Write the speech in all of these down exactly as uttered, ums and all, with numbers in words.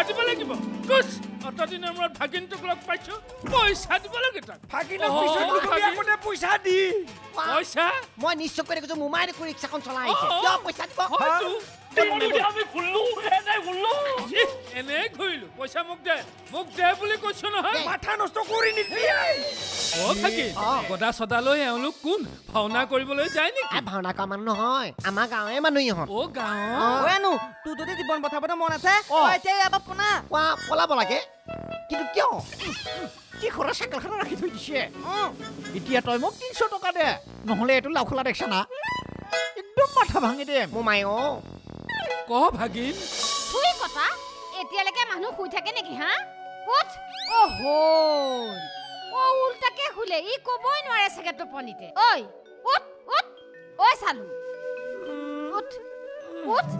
भाजिब लगे कुछ अतदिन मूरत भागिनटुक लग पाइछु पैसा दिब लगे तक भागिनक पैसा दिबि कोने पैसा दि पैसा म निश्चय करे जो मोबाइल को रिक्शा कोन चलाइ छै यो पैसा दिब हातु दिबि हामी खुल्लु एनै खुल्लु एनै खुइलु पैसा मुक दे मुक दे बुली कइछु न माथा नष्ट करि निबि ओ भागि गदा सदा लय एलु कोन भावना करिबोलै जाय नि आ भावना का मान न होय आमा गावे मानुइ हन ओ गाव ओ एनु तु जदि जीवन बथाबना मन আছে ओइ ते अब पुना वा पलाब लागे कितु क्यों की खरा साइकेल खरा राखि थइ दिसे इतिया तय मक तीन सौ टका दे নহলে এটু লাউখলা দেখছ না एकदम মাথা ভাঙি দে মোমায়ো ক ভাগিন তুই কথা এতিয়া লাগে মানু কই থাকে নাকি হ্যাঁ উঠ ওহো ও উল্টাকে হুলে ই কবই নরে সাকে তো পনিতে ওই উঠ উঠ ওই সালু উঠ উঠ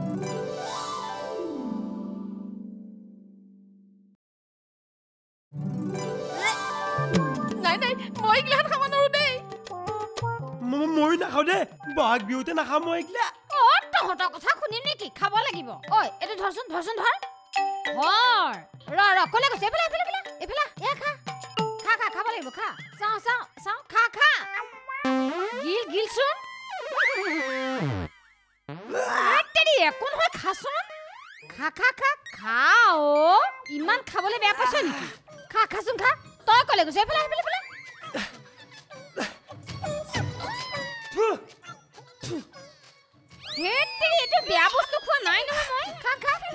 মই না খাও দে বাগ বিউতে না খাম মইগলা ও তোহটা কথা খুনি নেকি খাব লাগিব ওই এটো ধরছন ধরছন ধর ধর রা রা কোলে গছে এফলা এফলা এফলা এ খা খা খা খাব লাগিব খা চাও চাও চাও খা খা গিল গিলছন আটড়ি কোন হয় খাছন খা খা খা খাও ইমান খাবলে বেয়া পাছ নেকি খা খাছন খা তই কোলে গছে এফলা এফলা হেতে এটো বিয়া বস্তু খো নাই নহয় মই খা খা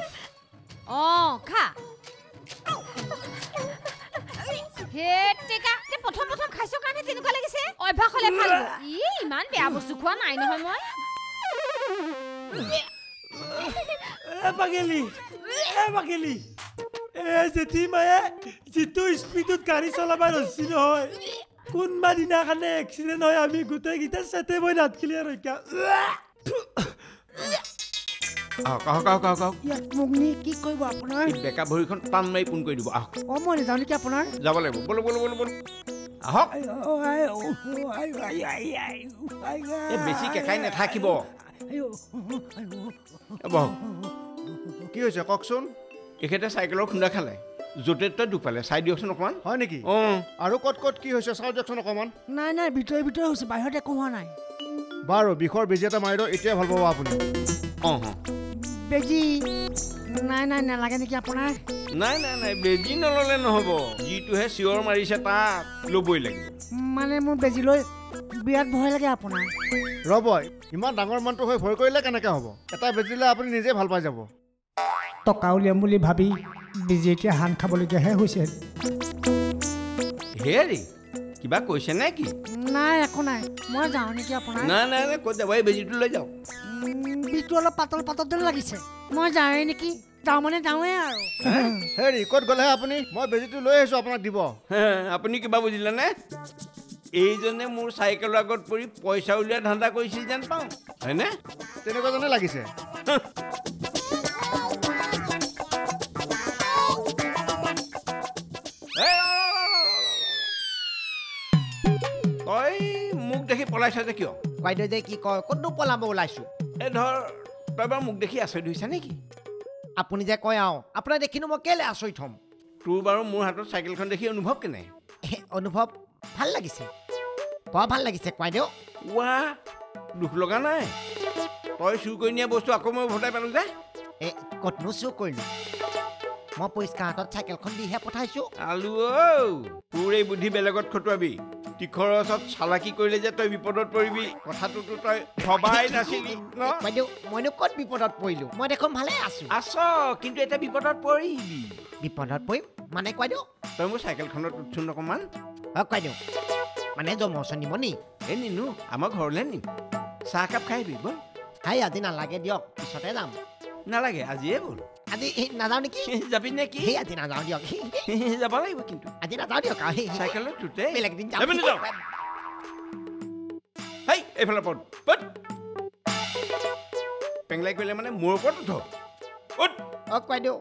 অ খা হেতে কা তে প্রথম প্রথম খাইছো কানে তিনকা লাগিছে অভ্যাস হলে ভাল ই ইমান বিয়া বস্তু খো নাই নহয় মই এ পাগেলি এ পাগেলি এ যেতি মায়ে যেতো স্পিডত গাড়ি চলাবা রছিল হয় কোন মাদিনা কানে অ্যাক্সিডেন্ট হয় আমি গুতে গিতা সাথে মই রাত ক্লিয়ার হইকা আও কাও কাও কাও কাও ইয়া মুগনি কি কইব আপনার বেকা ভরিখন টান মাই পুন কই দিব আও ও মনে যাও নি কি আপনার যাব লাগব বল বল বল বল আও আই আই আই আই এ বেশি কে খাই না থাকিব আইও আবো কি হইছে ককসন একেটা সাইকেলৰ খুন্দা খালে জটেটা দুপালে সাইড ডিকশন অকমান হয় নেকি অ আৰু কট কট কি হইছে সাইড ডিকশন অকমান নাই নাই ভিতৰে ভিতৰে হইছে বাহিৰত একো হোৱা নাই बारो बिखर बेजी এটা মাইৰ এতিয়া ভাল পাব আপুনি অ হ বেজি নাই নাই না লাগে নেকি আপোনাৰ নাই নাই নাই বেজি নললে নহব জিটো হে সিওর মারিছে তা লবই লাগিব মানে মু বেজি লৈ বিয়াত ভয় লাগে আপোনাৰ ৰবই ইমান ডাঙৰ মানটো হৈ ভয় কৰিলে কেনেকৈ হ'ব এটা বেজিলে আপুনি নিজে ভাল পাই যাব টকাউলিয়াম বুলি ভাবি বেজি এতিয়া হান খাবলৈ গহে হৈছে হেৰি কিবা কৈছে নেকি না একো নাই মই যাও নেকি আপোনাৰ না না না কই দে ভাই বেজিটো লৈ যাও বিটল পাতল পাতল দল লাগিছে মই যাই নেকি যাও মানে যাওয়ে আৰু হেৰি কত গলে আপুনি মই বেজিটো লৈ আহিছো আপোনাক দিব আপুনি কিবা বুজিলা নে এইজনে মোৰ সাইকেলৰ আগত পৰি পইচা উলিয়া ধান্দা কৰিছিল জান পাও হয় না তেনেকৈ জনে লাগিছে ওই মুখ দেখি পলাইছ যে কিয় বাইদে যে কি কয় কত পলাব ওলাইছো এ ধর তইবা মুখ দেখি আছই দিছা নেকি আপুনি যে কয় আও আপনা দেখিনো মই কেলে আছই থম তোৰ বাৰু মোৰ হাতত সাইকেলখন দেখি অনুভৱ কেনে অনুভৱ ভাল লাগিছে বৰ ভাল লাগিছে কয় দেও ওয়া দুখ লগা নাই তই চুৰ কৰি নিয়া বস্তু আকৌ মই ভটাই পালো যে এ কত নো চুৰ কৰিলো মই পইচা হাতত সাইকেলখন দিহে পঠাইছো আলু ও তোৰ এই বুদ্ধি বেলেগত খটুৱাবি টিখৰছত ছালাকি কইলে যে তই বিপদত পৰিবি কথাটো তো তই সবাই নাছিলি ন বাইদেউ মইনো কত বিপদত পৰিলো মই দেখম ভালে আছো আছো কিন্তু এটা বিপদত পৰিবি বিপদত পৰিম মানে কইদেউ তই মোৰ সাইকেলখনত উঠছন অকমান অ কইদেউ মানে জমছন নিমনি এ নিনু আমাৰ ঘৰলে নি চাহ কাপ খাইবি বল হাই আজি নালাগে দিয়ক পিছতে যাম নালাগে আজিয়ে বল আজি নাযাও নেকি যাবি নেকি হে আজি নাযাও দিয়ক যাব লাগিব কিন্তু আজি নাযাও দিয়ক আহি সাইকেল টুটে বেলেগ দিন যাব যাও হাই এফালে পড পড পেংলাই কইলে মানে মোৰ ওপৰত উঠ উঠ অ কই দিও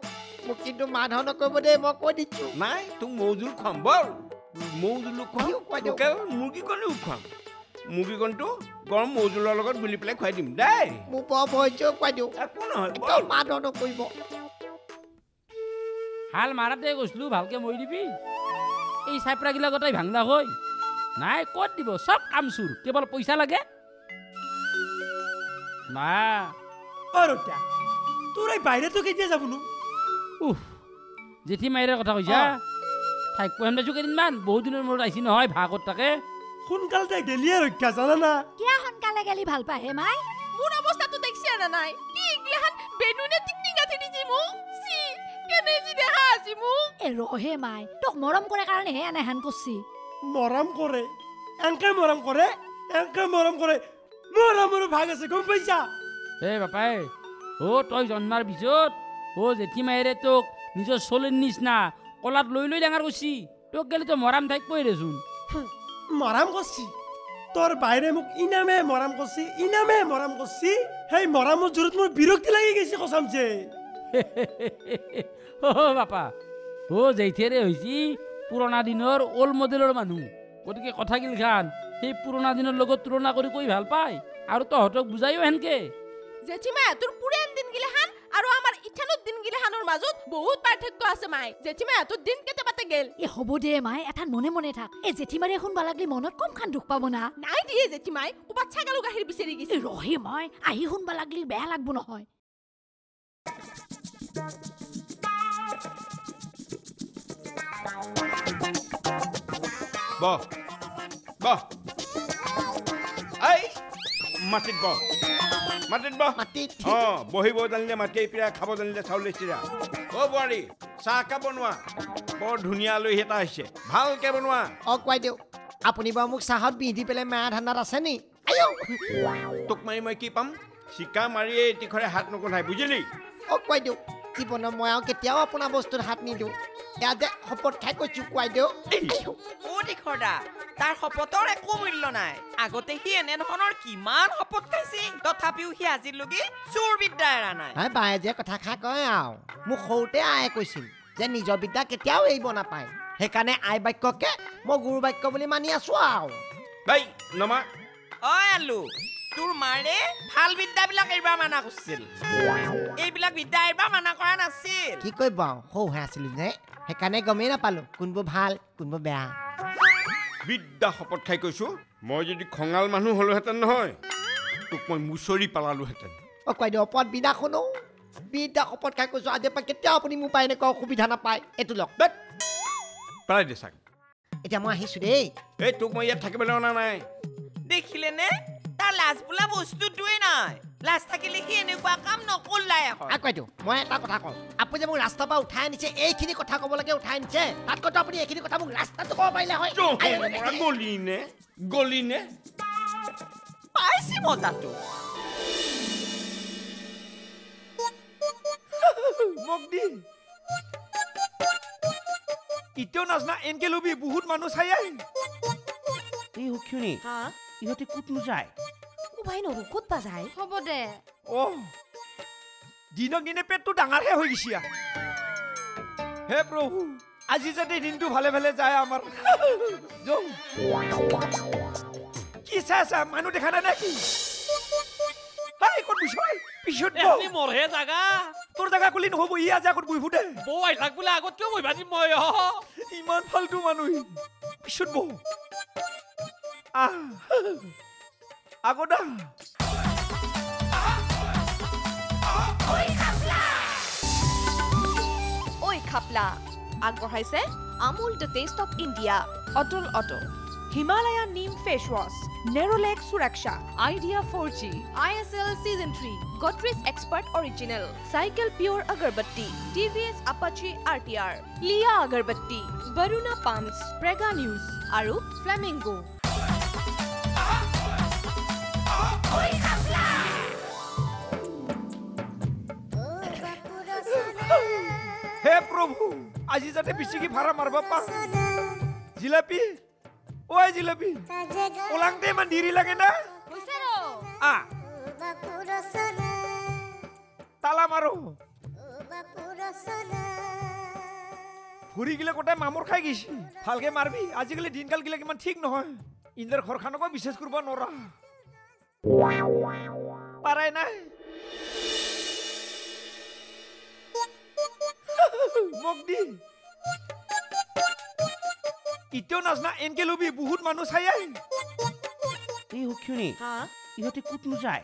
মোক কিন্তু মাধন নকইব দে মই কই দিছো নাই তুম মৌজুল খাম বল মৌজুল খাম কই দিও কেল মুৰ্গী কলি খাম মুৰ্গী কনটো গৰম মৌজুলৰ লগত গুলি পেলাই খুৱাই দিম দেই মোৰ বৰ ভয় কই দিও একো নহয় মাধন নকইব हाल मारा दे गलो भालके मरी दिबी चाइपरा गिला गटाई भांगला हई ना कत दी सब काम चुर केवल पैसा लगे ना तोर बाहर तो क्या जाबन उह जेठी मायर कथा कैसा थको केदिन बहुत दिन मूर आई ना भागत तक सोनकाले गेलिए रक्षा जाना ना क्या सोनकाले गेली ভাল পাহে মাই মোর অবস্থা তো দেখছ না নাই কি ইগলাহান বেনুনে টিকটিকা থিদি জিমু সি কেনে জি দেখা জিমু এ রহে মাই তোক মরম করে কারণে হে না হান করছি মরম করে এনকে মরম করে এনকে মরম করে মোর মোর ভাগ আছে গম পয়সা এ বাপাই ও তুই জন্মার বিজত ও জেঠি মাইরে তোক নিজ চলেন নিছ না কলাত লই লই ডাঙার করছি তোক গেলি তো মরম থাক কই রেছুন मराम करसी तोर बाहरे मुक इनामे मराम करसी इनामे मराम करसी हे मराम जरूरत मोर बिरक्ति लागि गेसी कसम जे ओ बापा ओ जैथेरे होइसी पुराना दिनर ओल मडेलर मानु गटिके कथा गिल खान हे पुराना दिनर लगत तुलना करि कोइ ভাল पाय आरो तो हटक बुझाइयो हेनके जेठीमा तुर पुरान दिन गिले हान आरो आमार इथानो दिन गिले हानर माजत बहुत पार्थक्य आसे माय जेठीमा तो दिन केते पाते गेल ए हबो दे माय एथान मने मने थाक ए जेठीमारे हुन बालागली मनत कम खान दुख पाबो ना नाइ दिए जेठीमाय ओ बाच्चा गालु गाहिर बिसेरि गिसि रहे माय आही हुन बालागली बेया लागबो न होय बा बा आई माटित बा माटित बा माटित ओ बहिबो जानिले माटिय पिरा खाबो जानिले चाउल चिरा ओ बुआरी सा का बनवा बहुत धुनिया लई हेता आइसे ভাল के बनवा ओ क्वाय देउ आपुनी बा मुख साहत बिधी पेले मा धानदार आसे नि आयो तुक माई माई की पाम सिका मारिए तिखरे हात न कोनाय बुझिली ओ क्वाय देउ जीवन मया केतियाव अपना वस्तुर हात नि देउ या दे हपट खाय को चुक क्वाय देउ ओ तिखडा तार हपतर एक मूल्य नाय आगते हि एने हनर किमान हपत खाइसि तथापिउ हि आजिर लगे चोर बिद्दा एरा नाय हाय बाय जे कथा खा कय आउ मु खौते आय कइसिल जे निज बिद्दा केतियाव एइबो ना पाय हे काने आय वाक्य के मो गुरु वाक्य बोली मानि आसु आउ भाई नमा ओय आलू तुर मारे ভাল बिद्दा बिला एइबा माना कइसिल ए बिला बिद्दा एइबा माना करा नासिल की कइबा खौ हासिल ने हे काने गमे ना पालो कुनबो ভাল कुनबो बेया बिद्दा हपत खाइ कइसु মই যদি খঙাল মানুহ হলো হেতেন নহয় তোক মই মুছৰি পালালো হেতেন অ কই দে অপত বিদা খনো বিদা অপত খাই কইছো আদে পা কেতিয়া আপুনি মোবাইল নে ক সুবিধা না পায় এটো লক দে প্ৰায় দে সাক এটা মই আহিছো ৰে এ তোক মই ইয়াত থাকিব না নাই দেখিলে নে তা লাজ বুলা বস্তু দুই নাই লাজ থাকিলে কি এনেকুৱা কাম নকলাই এখন আ কই দে মই এটা কথা কম আপুনি যে মোক ৰাস্তা পা উঠাই নিছে এইখিনি কথা কব লাগে উঠাই নিছে তাত কত আপুনি এইখিনি কথা মোক ৰাস্তা তো কব পাইলে হয় গলি নে गोली ने पाइसी मोता तो मोगदी इतो नसना इनके लोभी बहुत मानुस है यार ये हो क्यों नहीं हां इहते कुट न जाए ओ भाई न रुकत पा जाए हबो दे ओ दिनो दिने पेट तो डांगार हे होई गिसिया हे प्रभु আজি যদি দিনটো ভালে ভালে যায় আমার জং কি সাসা মানু দেখা না নাকি হাই কোন বিষয় পিছট নি মরে জায়গা তোর জায়গা কুলিন হবো ইয়া যা কোন বুইফুটে বউ আই লাগবলে আগত কেও বই ভাজি মই ইমান ফালতু মানু পিছট বউ আ আগডা ওই খাপলা ওই খাপলা আগবঢ়াইছে Amul the taste of India Atal auto Himalaya neem face wash Nerolac সুরক্ষা idea four G I S L season three Godrej expert original cycle pure agarbatti T V S Apache R T R লিয়া আগরবাতি বরুণা পাম্পস প্রেগা নিউজ আৰু ফ্লেমিঙ্গো ওই খাপলা ও বাপুরা সোনা হে প্রভু আজি যাতে পিছি কি ভাড়া মারবা পা জিলাপি ওই জিলাপি ওলাংতে মান ডিরি লাগে না কইছে র আ বাপু রসনা তালা মারো বাপু রসনা ফুরি গিলা কোটা মামুর খাই গিছি ফালকে মারবি আজি গলে দিনকাল গিলা কি মান ঠিক নহয় ইন্দর খরখানকো বিশেষ করবা নরা পারাই না मोगदी इतो नसना एनके लोबी बहुत मानुस हाय ए हुखुनी हां इहते कुत न जाय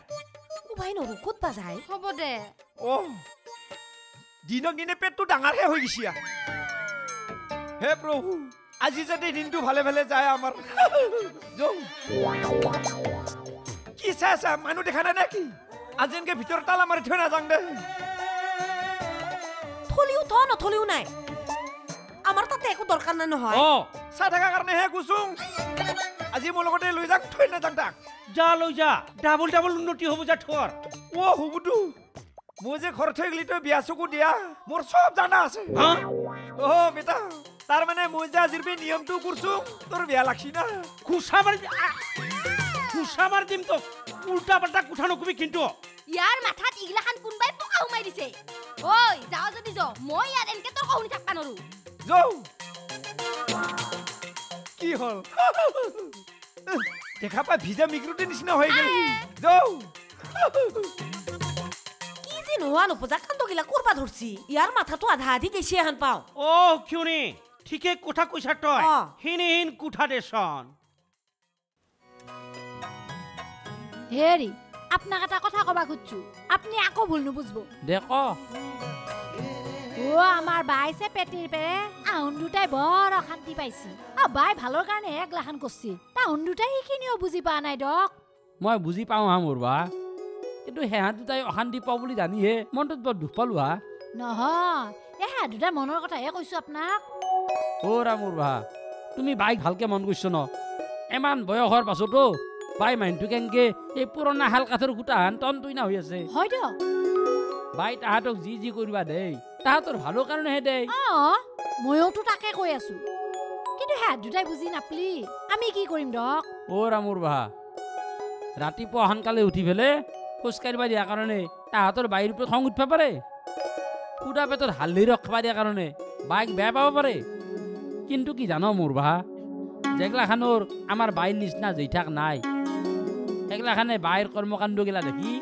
ओ भाई न कुत पा जाय होबो दे ओ दिनक दिने पेट तो डांगार हे होय गिसिया हे प्रभु আজি যাতে দিনটো ভালে ভালে যায় আমার জং কি সাসা মানু দেখা না নাকি আজেনকে ভিতর তালা মারি থনা যাং দে থলিউ থ না থলিউ নাই আমার তাতে একো দরকার না নহয় ও সা থাকা কারণে হে কুসুম আজি মোর লগতে লই যাক থই না যাং ডাক যা লই যা ডাবল ডাবল উন্নতি হবো যা থর ও হুবুডু মোজে খরচ হই গলি তো বিয়াসুকু দিয়া মোর সব জানা আছে হ্যাঁ ও বেটা तार माने मुजा जिरबे नियम तो कुरसु तोर बिया लाखसी ना खुसा मार खुसा मार दिम तो उल्टा पल्टा कुठानो कुबी किंतु यार माथा इगला खान कुनबाय पोका हुमाय दिसे ओय जाओ जदी जो मोय यार एनके तो कहउनी थाक पानरु जो की होल देखा पा भिजा मिक्रुटे निसना होय गेल जो की जिन होआनो पजा कांदो गिला कुरपा धरसी यार माथा तो आधा आधी देसी हन पाओ ओ क्यूनी ठीके कोठा कोइसा टय हिन हिन कोठा देसन हेरी आपना कथा कथा कबा खुच्छु आपनी आको भूल न बुझबो देखो ओ আমার ভাইছে পেটির পেরে আউন দুটাই বড় শান্তি পাইছি আ ভাই ভালোর কারণে এক লাখান করছি তা আউন দুটাই কিনিও বুঝি পা নাই ডক মই বুঝি পাও হা মোরবা কিন্তু হে হাত দুটাই অশান্তি পাও বলি জানি হে মনটো বড় দুপালুয়া নহ এ হাত দুটা মনৰ কথা এ কইছো আপোনাক ओ रामुरभा तुमी बाइक हालके मन गुछ न एमान बय घर पासो तो बाइ माइनटु केनके ए पुराना हाल काथर गुटान तन तुइना होयसे होय द बाइ ताहातक जी जी करबा दे ताहातर भालो कारण हे दे अ मयो तो ताके कय आसु कितु हे दुटाय बुझिन आपली आमी की करिम डक ओ रामुरभा राति प हनकाले उठी फेले खुसकारबा दिया कारणे ताहातर बाइर पे खंग उठबा पारे कुडा पेतर हालि रखबा दिया कारणे बाइक बे पाबा पारे किंतु की जानो मुरभा जेगला खानोर आमार बाई निसना जेठाक नाय एकला खाने बाईर कर्मकांड गेला देखि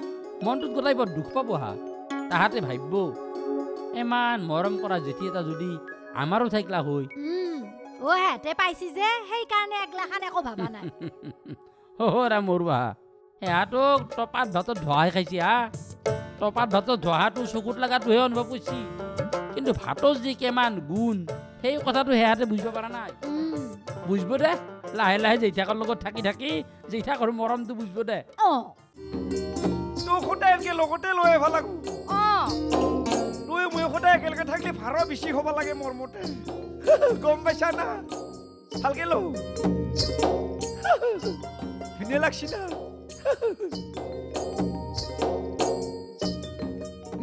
मनटुत गटाय बर दुख पाबो हा ताहाते भाइबो एमान मरम करा जेथि एटा जदि आमारो थाइकला होय ओ हेते पाइसि जे हेइ कारणे एकला खान एको भाबा नाय ओरा मुरभा हे आटो टपात भात धोहाय खाइसि हा टपात भात धोहाटु सुकुट लागा तुहे अनुभव पुछि किंतु भातोस जे केमान गुण हे कथा तो हेहाते बुझबा पारा ना बुझबो दे लाहे लाहे जेठाकर লগত থাকি থাকি जेठाकर মরম তো বুঝবো দে অ তো খটাই একে লগতে লয়ে ভালা অ তুই মই খটাই একে থাকি ভারো বেশি হবা লাগে মরমতে কম বেশা না হালকে লো ভিনে লাগছি না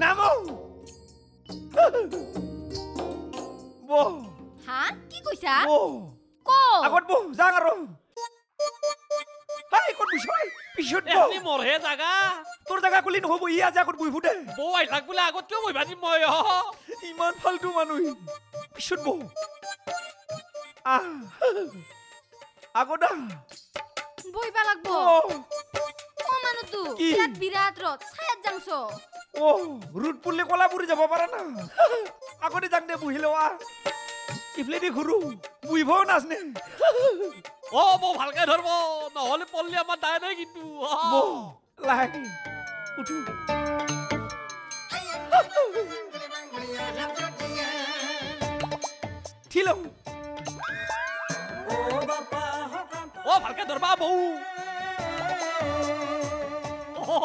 নামো বো हां की কইছা ও কো আগত বো জাগারো হাই কত বুঝাই পিছত বো এমনি মরহে জাগা তোর জাগা কলিন হবো ইয়া জাগত বুই ফুটে বো আই লাগবলে আগত কিও বই ভাজি মই ইমান ফালতু মানুই পিছত বো আ আগত বইবা লাগবো ও মানু তু বিরাট বিরাট রত ছায়াত জাংছো ও রুট পুললে কলা পুরি যাব পারে না আগতে জাং দে বুইলো আ इफ्लेदी गुरु बुइबो नासने ओ बो भलके धरबो न होले पल्ली आमा दाय नै कितु बो लाग उठु थिलो ओ बापा ओ भलके धरबा बहु ओ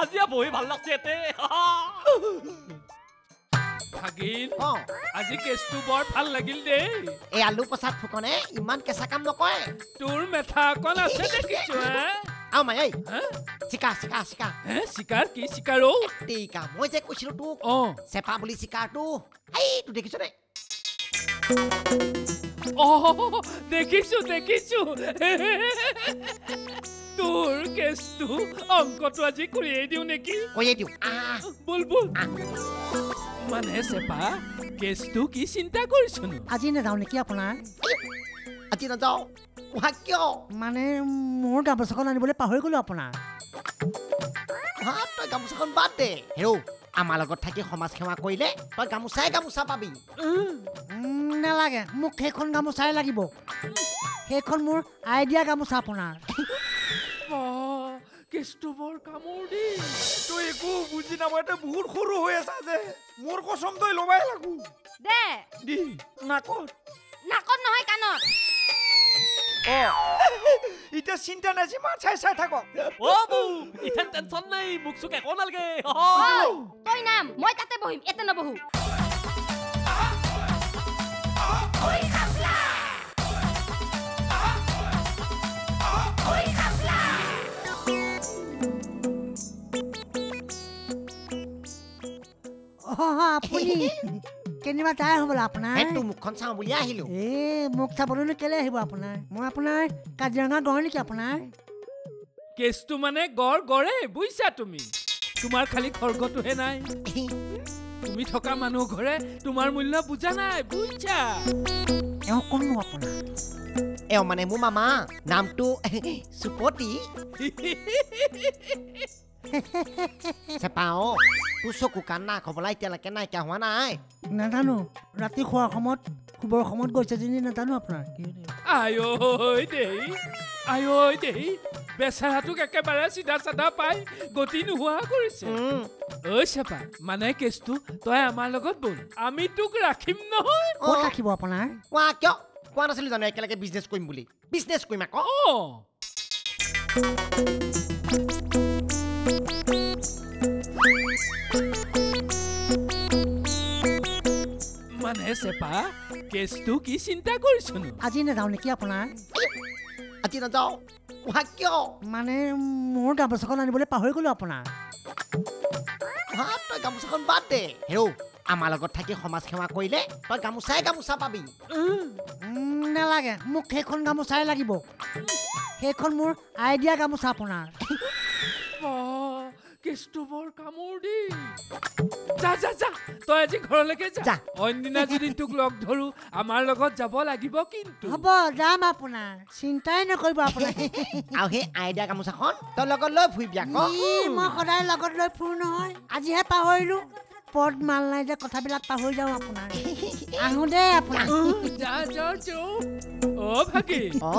आजिया बोई भल लागतेते भागिल ओ আজি কেছটো বৰ ভাল লাগিল দে এই আলু পছাত ফুকনে ইমান কেছা কাম নকয় তোৰ মেথা কোন আছে দেখিছো হে আ মাই আই চিকা চিকা চিকা হে চিকাৰ কি চিকাৰো টিকা মই যে কৈছিলো তোক অ সেপা বুলি চিকাটো আই তুই দেখিছ নে অ দেখিছো দেখিছো তোৰ কেছটো অংকটো আজি কৰিয়ে দিও নেকি কৰিয়ে দিও আ বল বল মানে সেপা কেছটো কি চিন্তা কৰিছনো আজি না যাও নেকি আপোনাৰ আজি না যাও ওহা কিয় মানে মোৰ গামছাখন আনিবলৈ পাহৰি গলো আপোনাৰ হাত গামছাখন বাদ দে হেও आमार लगत थाकी समाज सेवा करिले तय गामोचाय गामोचा पाबि नालागे मुख हेखन गामोचाय लागिबो हेखन मोर आइडिया गामोचा आपनार কেষ্টবৰ কামৰ দি তই একো বুজি নাপাতে বহুত খৰু হৈ আছা যে মোৰ কসম তই লবাই লাগু দে দি নাকত নাকত নহয় কানত অ ইটা চিন্তা নাই মাছাই চাই থাক অ বু ইটা টেনচন নাই মুখসুকে কোনালগে তই নাম মই তাতে বহিম এতে ন বহু ঐ খাপলা ঐ খাপলা আপুনি কেনিবা তাই হবলা আপনা এটু মুখখন চাও বুলি আহিলো এ মুখ চাবলৈ কেলে আহিব আপনা মই আপনা কাজিৰঙা গড় নেকি আপনা কেছটো মানে গড় গড়ে বুইছা তুমি তোমাৰ খালি খৰগটো হে নাই তুমি ঠকা মানুহ ঘৰে তোমাৰ মূল্য বুজা নাই বুইছা এও কোন আপনা এও মানে মোৰ মামা নামটো সুপতি সেপাও तुसकु कान्ना खबलाई तेला केना क्या हुआ ना आए नथानो राती खुआ खमत खुबर खमत गयसे जिनी नथानो अपना आयो देई आयो देई बेसारा तो एकेबारे सीधा साधा पाई गति नुवा करिसे ओ सेपा माने केसतु तय आमार लगत बोल आमी तुक राखिम नहय ओ राखिबो अपना वा क्यो कोन आसिल जानो एकेलगे बिजनेस कइम बुली बिजनेस कइम आको माने सेपा केस तू की चिंता करछनु আজি না যাও নেকি আপনা আজি না যাও ওহা কিয় মানে মোর গামছখন আনি বলে পাহৰি গলো আপনা ভাত গামছখন বাদ দে হেও আমার লগত থাকি সমাজ সেৱা কইলে তই গামছাই গামছা পাবি না লাগে মুখ হেখন গামছাই লাগিব হেখন মোর আইডিয়া গামছা আপনা কেষ্টবৰ কামৰ দি যা যা যা তই আজি ঘৰলৈকে যা অন্যদিনা যদি তোক লগ ধৰু আমাৰ লগত যাব লাগিব কিন্তু হ'ব যাম আপনা চিন্তাই নকৰিব আপনা আৰু হে আইডিয়া গামোচাখন তই লগত লৈ ফুৰি বিয়া ক মই সদায় লগত লৈ ফুৰ নহয় আজিহে পাহৰিলো পদ মাল নাই যে কথাবিলাক পাহৰি যাও আপনা আহো দে আপনা যা যা যো ও ভাগি অ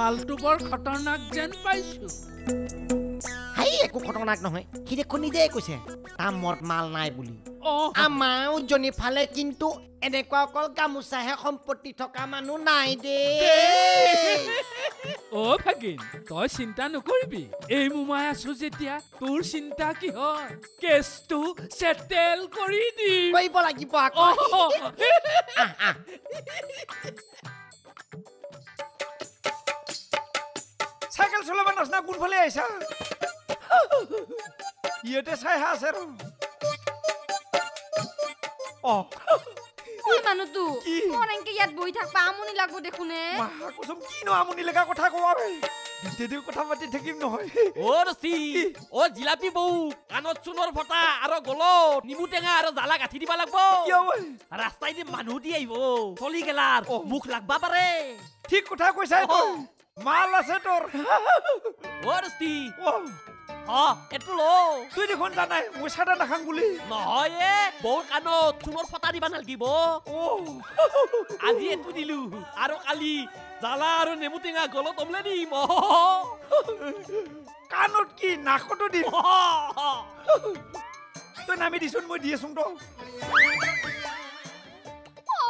মালটো বৰ খতৰনাক যেন পাইছো एक खतरनाक नहय कि देखो निजे कइसे ता मर्द माल नाय बुली आमाउ जनी फाले किंतु এনেকুৱা অকল গামোচা হে সম্পত্তি থকা মানুহ নাই দে ও ভাগিন তই চিন্তা নকৰিবি এই মুমাই আছো যেতিয়া তোৰ চিন্তা কি হয় কেছটো সেটেল কৰি দি কইব লাগিব আকৌ সাইকেল চলাব নাছনা কোন ফালে আইছা ये तो सही है सर। ओ। कोई मानो तू। कौन इनके याद बोई था पामुनी लगो देखूने। माँ कुसुम कीनो आमुनी लगा कोठा को आवे। देदे कोठा मत ठेकीम न होय। ओ रसी। ओ जिलापी बहु। कानो चुनर फटा आरो गोलो निमु टेंगा आरो जाला गाठी दिबा लागबो। कियो। रास्ताय दि मानु दि आइबो। चली गेलार मुख लागबा पारे। ठीक कोठा कइसा तो। माल আছে তোর। ओ रसी। ओ। हां एतु लो तु देखोन जाना मुसाडा नखां बुली নহয় এ বহুত কানো চুমৰ ফটা দিবা নালগিব ও আজি এতু দিলু আৰু কালি জালা আৰু নেমুটিঙা গলত অমলে দিম কানত কি নাকটো দিম তো নামি দিছন মই দিছং তো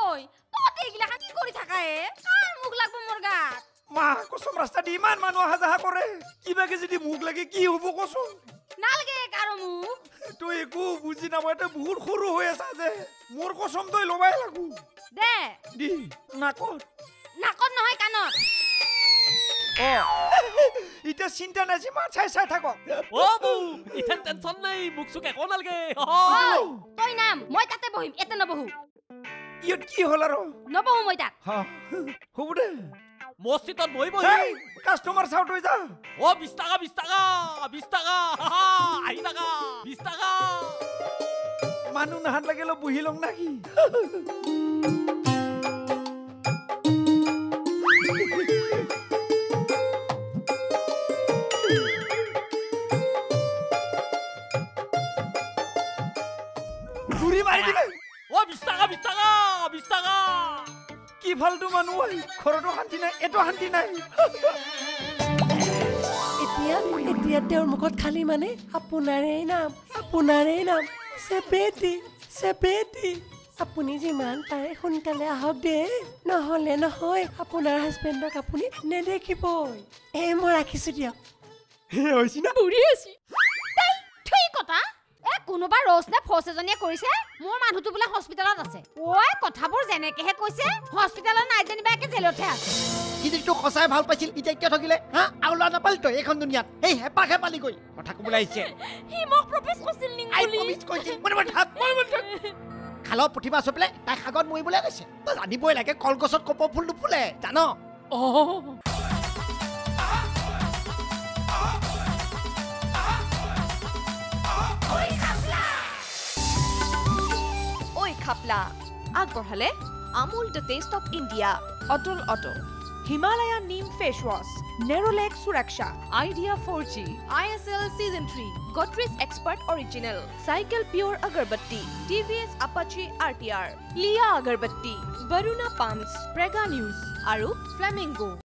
ওই তোতে গিলা কি কৰি থাকা এ কান মুখ লাগব মোৰ গাত माँ कसम रास्ता डीमान मानो हजाहा करे किबा के जदी मुख लागे की होबो कसम नालगे कारो मुख तो एको बुझिना मते बहुत खरु होयसा जे मोर कसम तय लबाय लागु दे दी नाकत नाकत নহয় কানত ओ इटा चिंता ना जे माछाय साय थाको ओ बु इटा टेंशन নাই मुखसुके कोनालगे तय नाम মই তাতে বহিম এতে ন বহু ইট কি হলারো ন বহু মই তাক हां হবুদে मोसित बई बई कस्टमर साउट होई जा ओ बीस টাকা बीस টাকা बीस টাকা आई টাকা बीस টাকা मानु नहान लागेलो बुही लंग ना की फालतू मानु घरतो शांति নাই এটো শান্তি নাই এতিয়া এতিয়া তেওঁৰ মুখত খালি মানে আপোনাৰে নাম আপোনাৰে নাম সেপ্রেতি সেপ্রেতি আপুনি যিমান পাৰে সোনকালে আহক দে নহলে নহয় আপোনাৰ হাজবেণ্ডক আপুনি নেদেখিব এ মই ৰাখিছো দিয়া হে হইছি না বুঢ়ী আছি তাই ঠিক কথা ए कोनोबा रोसने फसेजनिया करिसे मोर मानुतु बुला हॉस्पिटलत आसे ओय कथाबोर जनेके हे कइसे हॉस्पिटलत नाइ जनिबा के जेलथे आसे किदि तो खसाय ভাল पाइसिल इते के ठगिले हां आउला ना पालतो एखन दुनियात ए हेपा खे पाली गई कथा को बुलाइसे हि मोर प्रपोज कसिल निंगुली आइ प्रपोज कइसे मोर मोर ठाक मोर मोर ठाक खालो पुठी मास पले ता खागत मुइ बुला कइसे तो जानिबोय लागे कलगसत कप फुल दु फुले जानो ओ आगबढ़ाले Amul the taste of India Atal auto Himalaya neem face wash Nerolac Suraksha Idea four G I S L season three Godrej expert original cycle pure agarbatti T V S Apache R T R लिया अगरबत्ती बरुना पंप्स प्रेगा न्यूज और फ्लेमिंगो।